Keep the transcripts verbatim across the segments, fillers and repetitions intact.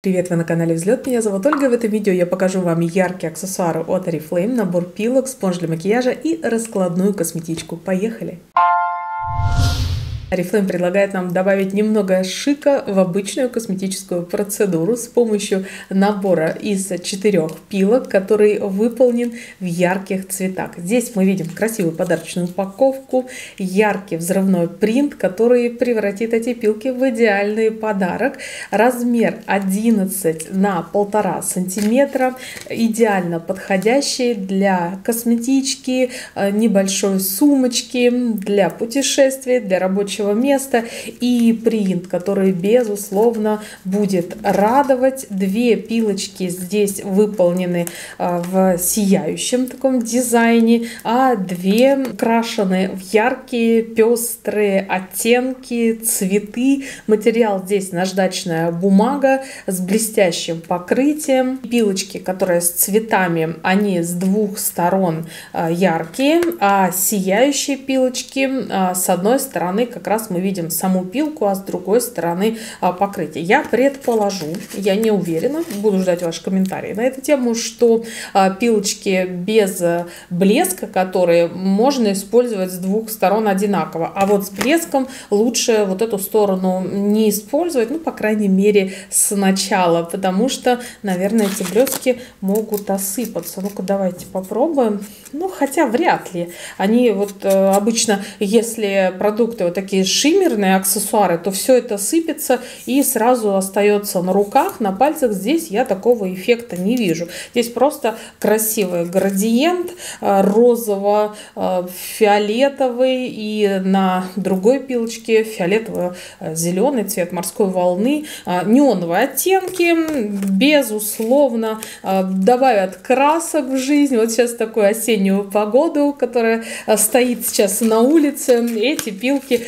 Привет, вы на канале Взлет, меня зовут Ольга. В этом видео я покажу вам яркие аксессуары от Oriflame, набор пилок, спонж для макияжа и раскладную косметичку. Поехали! Oriflame предлагает нам добавить немного шика в обычную косметическую процедуру с помощью набора из четырех пилок, который выполнен в ярких цветах. Здесь мы видим красивую подарочную упаковку, яркий взрывной принт, который превратит эти пилки в идеальный подарок. Размер одиннадцать на полтора сантиметра, идеально подходящий для косметички, небольшой сумочки, для путешествий, для рабочих места, и принт, который безусловно будет радовать. Две пилочки здесь выполнены в сияющем таком дизайне, а две украшены в яркие пестрые оттенки, цветы. Материал здесь наждачная бумага с блестящим покрытием. Пилочки, которые с цветами, они с двух сторон яркие, а сияющие пилочки с одной стороны как раз мы видим саму пилку, а с другой стороны покрытие. Я предположу, я не уверена, буду ждать ваши комментарии на эту тему, что пилочки без блеска, которые можно использовать с двух сторон одинаково, а вот с блеском лучше вот эту сторону не использовать, ну, по крайней мере, сначала, потому что, наверное, эти блестки могут осыпаться. Ну-ка, давайте попробуем. Ну, хотя вряд ли. Они вот обычно, если продукты вот такие шиммерные, аксессуары, то все это сыпется и сразу остается на руках, на пальцах. Здесь я такого эффекта не вижу. Здесь просто красивый градиент розово-фиолетовый, и на другой пилочке фиолетово-зеленый цвет морской волны, неоновые оттенки. Безусловно, добавят красок в жизнь. Вот сейчас такую осеннюю погоду, которая стоит сейчас на улице, эти пилочки пилки,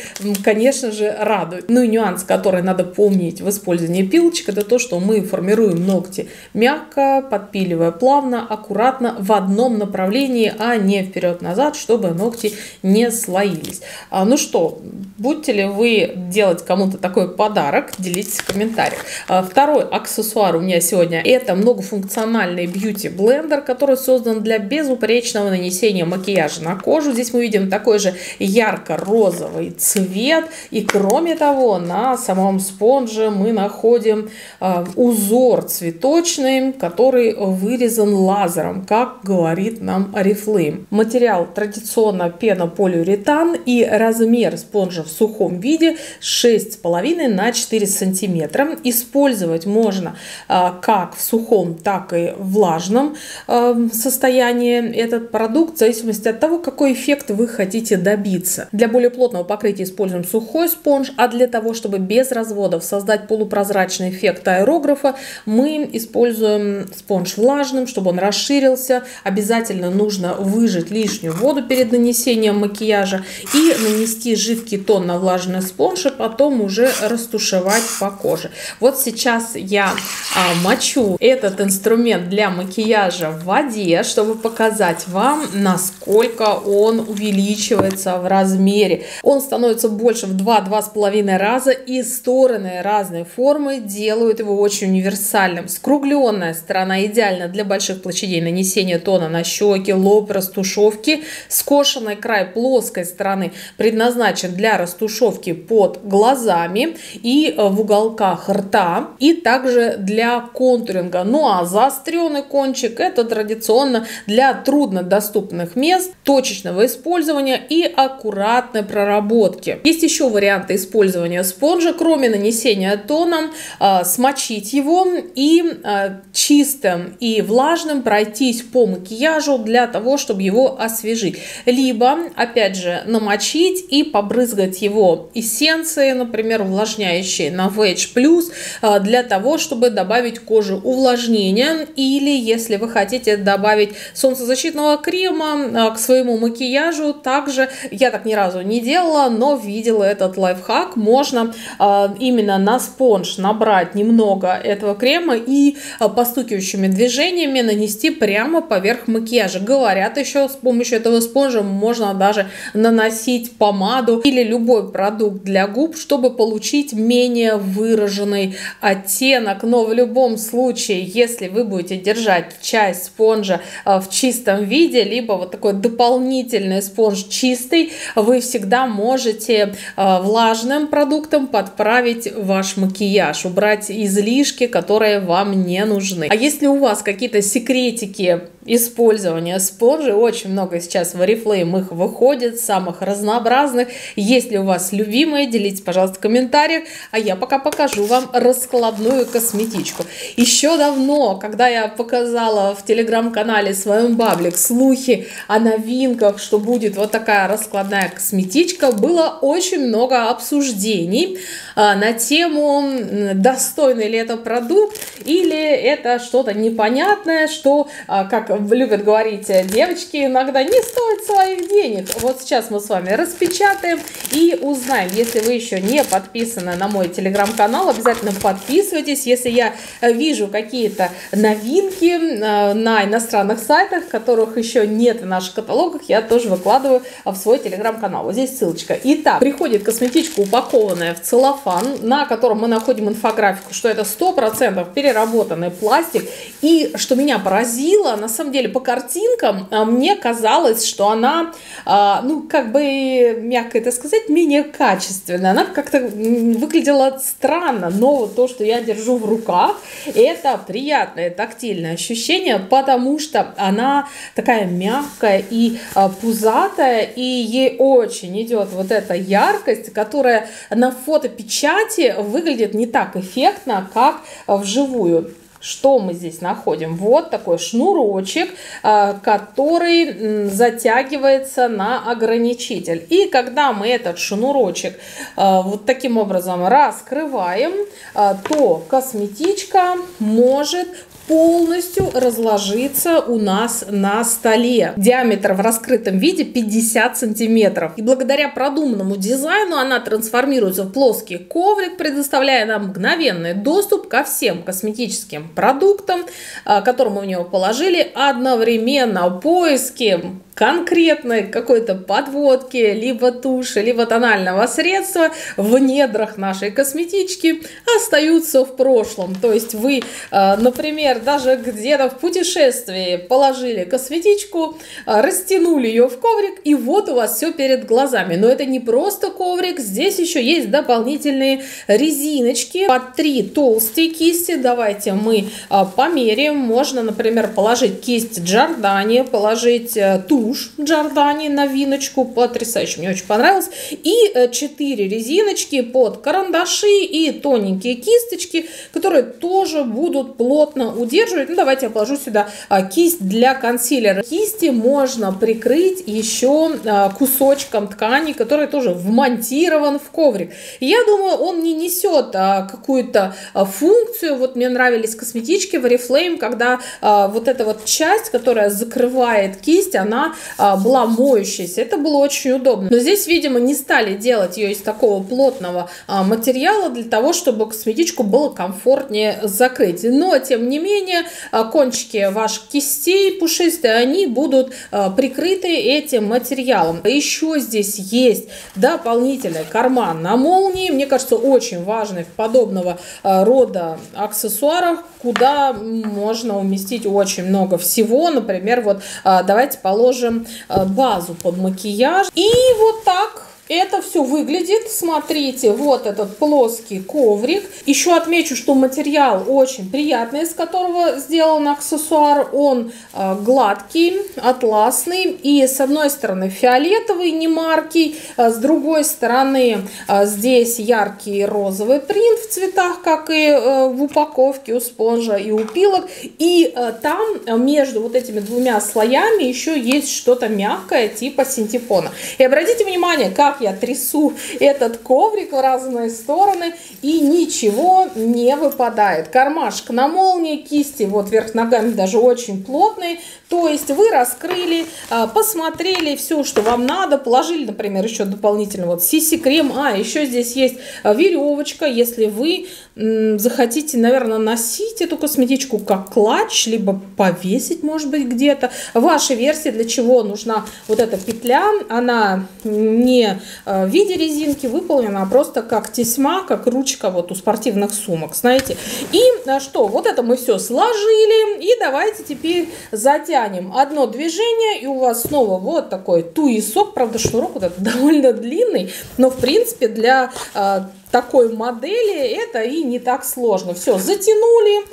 конечно же, радуют. Ну и нюанс, который надо помнить в использовании пилочек, это то, что мы формируем ногти мягко, подпиливая плавно, аккуратно, в одном направлении, а не вперед-назад, чтобы ногти не слоились. А, ну что, будете ли вы делать кому-то такой подарок, делитесь в комментариях. А, второй аксессуар у меня сегодня это многофункциональный бьюти-блендер, который создан для безупречного нанесения макияжа на кожу. Здесь мы видим такой же ярко-розовый цвет, и кроме того на самом спонже мы находим э, узор цветочный, который вырезан лазером, как говорит нам Oriflame. Материал традиционно пена полиуретан, и размер спонжа в сухом виде шесть с половиной на четыре сантиметра. Использовать можно э, как в сухом, так и в влажном э, состоянии этот продукт, в зависимости от того, какой эффект вы хотите добиться. Для более плотного покрытия используем сухой спонж, а для того, чтобы без разводов создать полупрозрачный эффект аэрографа, мы используем спонж влажным, чтобы он расширился. Обязательно нужно выжать лишнюю воду перед нанесением макияжа и нанести жидкий тон на влажный спонж, а потом уже растушевать по коже. Вот сейчас я а, мочу этот инструмент для макияжа в воде, чтобы показать вам, насколько он увеличивается в размере. Он становится больше в два — два с половиной раза, и стороны разной формы делают его очень универсальным. Скругленная сторона идеально для больших площадей нанесения тона на щеки, лоб, растушевки. Скошенный край плоской стороны предназначен для растушевки под глазами и в уголках рта, и также для контуринга. Ну а заостренный кончик это традиционно для труднодоступных мест, точечного использования и аккуратной проработки. Проработки. Есть еще варианты использования спонжа, кроме нанесения тоном, э, смочить его и э, чистым и влажным пройтись по макияжу для того, чтобы его освежить. Либо, опять же, намочить и побрызгать его эссенцией, например, увлажняющей на Veg Plus, э, для того, чтобы добавить коже увлажнения, или, если вы хотите добавить солнцезащитного крема э, к своему макияжу, также я так ни разу не делала, но видел этот лайфхак. Можно э, именно на спонж набрать немного этого крема и э, постукивающими движениями нанести прямо поверх макияжа. Говорят, еще с помощью этого спонжа можно даже наносить помаду или любой продукт для губ, чтобы получить менее выраженный оттенок. Но в любом случае, если вы будете держать часть спонжа э, в чистом виде, либо вот такой дополнительный спонж чистый, вы всегда можете э, влажным продуктом подправить ваш макияж, убрать излишки, которые вам не нужны. А если у вас какие-то секретики использования спонжей, очень много сейчас в Oriflame их выходит, самых разнообразных. Если у вас любимые, делитесь, пожалуйста, в комментариях, а я пока покажу вам раскладную косметичку. Еще давно, когда я показала в телеграм-канале своем Баблик слухи о новинках, что будет вот такая раскладная косметичка, было очень много обсуждений а, на тему, достойный ли это продукт или это что-то непонятное, что, а, как любят говорить девочки, иногда не стоит своих денег. Вот сейчас мы с вами распечатаем и узнаем. Если вы еще не подписаны на мой телеграм-канал, обязательно подписывайтесь. Если я вижу какие-то новинки на иностранных сайтах, которых еще нет в наших каталогах, я тоже выкладываю в свой телеграм-канал. Вот здесь ссылочка. Итак, приходит косметичка, упакованная в целлофан, на котором мы находим инфографику, что это сто процентов переработанный пластик. И что меня поразило, на самом деле, по картинкам мне казалось, что она, ну, как бы, мягко это сказать, менее качественная. Она как-то выглядела странно, но вот то, что я держу в руках, это приятное тактильное ощущение, потому что она такая мягкая и пузатая, и ей очень идет вот эта яркость, которая на фотопечати выглядит не так эффектно, как вживую. Что мы здесь находим? Вот такой шнурочек, который затягивается на ограничитель. И когда мы этот шнурочек вот таким образом раскрываем, то косметичка может полностью разложиться у нас на столе. Диаметр в раскрытом виде пятьдесят сантиметров. И благодаря продуманному дизайну она трансформируется в плоский коврик, предоставляя нам мгновенный доступ ко всем косметическим продуктам, которые мы в него положили, одновременно поиски конкретной какой-то подводки, либо туши, либо тонального средства в недрах нашей косметички остаются в прошлом. То есть вы, например, даже где-то в путешествии положили косметичку, растянули ее в коврик, и вот у вас все перед глазами. Но это не просто коврик, здесь еще есть дополнительные резиночки по три толстые кисти. Давайте мы померяем. Можно, например, положить кисть Giordani, положить тушь Giordani, новиночку, потрясающе, мне очень понравилось. И четыре резиночки под карандаши и тоненькие кисточки, которые тоже будут плотно удерживать. Ну, давайте я положу сюда кисть для консилера. Кисти можно прикрыть еще кусочком ткани, который тоже вмонтирован в коврик. Я думаю, он не несет какую-то функцию. Вот мне нравились косметички в Oriflame, когда вот эта вот часть, которая закрывает кисть, она была моющаяся. Это было очень удобно. Но здесь, видимо, не стали делать ее из такого плотного материала для того, чтобы косметичку было комфортнее закрыть. Но, тем не менее, кончики ваших кистей пушистые, они будут прикрыты этим материалом. Еще здесь есть дополнительный карман на молнии. Мне кажется, очень важный в подобного рода аксессуарах, куда можно уместить очень много всего. Например, вот давайте положим базу под макияж. И вот так это все выглядит. Смотрите, вот этот плоский коврик. Еще отмечу, что материал очень приятный, из которого сделан аксессуар. Он гладкий, атласный. И с одной стороны фиолетовый, немаркий. С другой стороны здесь яркий розовый принт в цветах, как и в упаковке у спонжа и у пилок. И там между вот этими двумя слоями еще есть что-то мягкое, типа синтепона. И обратите внимание, как я трясу этот коврик в разные стороны, и ничего не выпадает. Кармашек на молнии, кисти вот вверх ногами даже очень плотные. То есть вы раскрыли, посмотрели все, что вам надо, положили, например, еще дополнительно вот си си крем. А, еще здесь есть веревочка, если вы захотите, наверное, носить эту косметичку как клатч, либо повесить, может быть, где-то. Ваша версия, для чего нужна вот эта петля, она не в виде резинки выполнена, а просто как тесьма, как ручка вот у спортивных сумок, знаете. И что, вот это мы все сложили, и давайте теперь затянем одно движение, и у вас снова вот такой туесок, правда, шнурок вот этот довольно длинный, но в принципе для такой модели это и не так сложно. Все, затянули,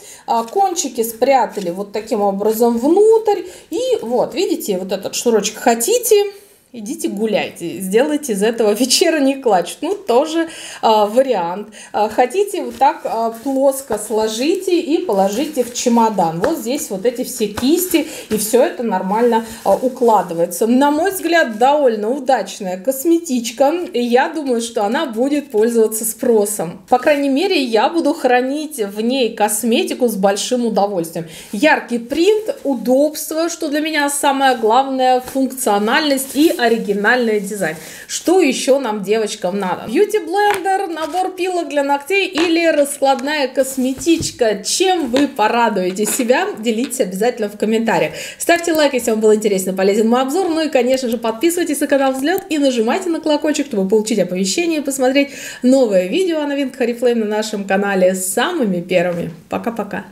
кончики спрятали вот таким образом внутрь, и вот, видите, вот этот шнурочек хотите... Идите гуляйте, сделайте из этого вечерний клатч. Ну, тоже а, вариант. А, хотите, вот так а, плоско сложите и положите в чемодан. Вот здесь вот эти все кисти, и все это нормально а, укладывается. На мой взгляд, довольно удачная косметичка. И я думаю, что она будет пользоваться спросом. По крайней мере, я буду хранить в ней косметику с большим удовольствием. Яркий принт, удобство, что для меня самое главное, функциональность и оригинальный дизайн. Что еще нам, девочкам, надо? Бьюти-блендер, набор пилок для ногтей или раскладная косметичка. Чем вы порадуете себя? Делитесь обязательно в комментариях. Ставьте лайк, если вам был интересен и полезен мой обзор. Ну и, конечно же, подписывайтесь на канал Взлет и нажимайте на колокольчик, чтобы получить оповещение и посмотреть новое видео о новинках Oriflame на нашем канале самыми первыми. Пока-пока!